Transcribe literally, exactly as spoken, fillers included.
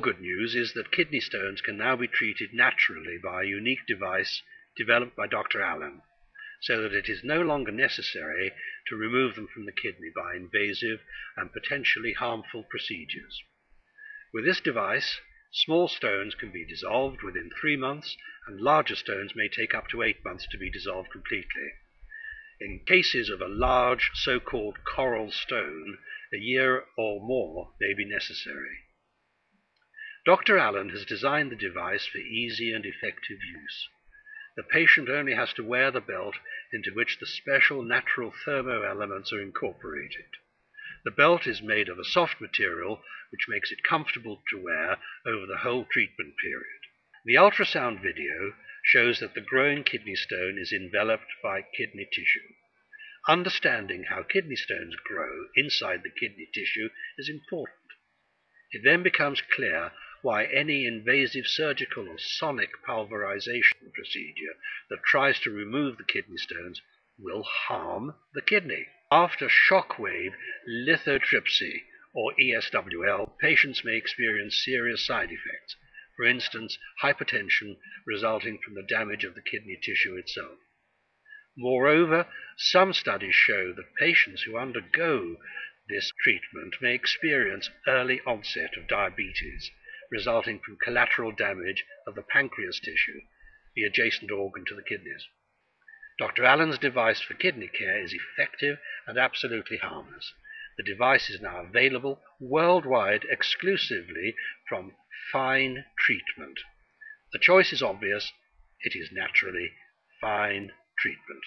good news is that kidney stones can now be treated naturally by a unique device developed by Doctor Allen, so that it is no longer necessary to remove them from the kidney by invasive and potentially harmful procedures. With this device, small stones can be dissolved within three months, and larger stones may take up to eight months to be dissolved completely. In cases of a large so-called coral stone, a year or more may be necessary. Doctor Allen has designed the device for easy and effective use. The patient only has to wear the belt into which the special natural thermo elements are incorporated. The belt is made of a soft material which makes it comfortable to wear over the whole treatment period. The ultrasound video shows that the growing kidney stone is enveloped by kidney tissue. Understanding how kidney stones grow inside the kidney tissue is important. It then becomes clear why any invasive surgical or sonic pulverization procedure that tries to remove the kidney stones will harm the kidney. After shockwave lithotripsy, or E S W L, patients may experience serious side effects, for instance, hypertension resulting from the damage of the kidney tissue itself. Moreover, some studies show that patients who undergo this treatment may experience early onset of diabetes, resulting from collateral damage of the pancreas tissue, the adjacent organ to the kidneys. Doctor Allen's device for kidney care is effective and absolutely harmless. The device is now available worldwide exclusively from Fine Treatment. The choice is obvious. It is naturally Fine Treatment.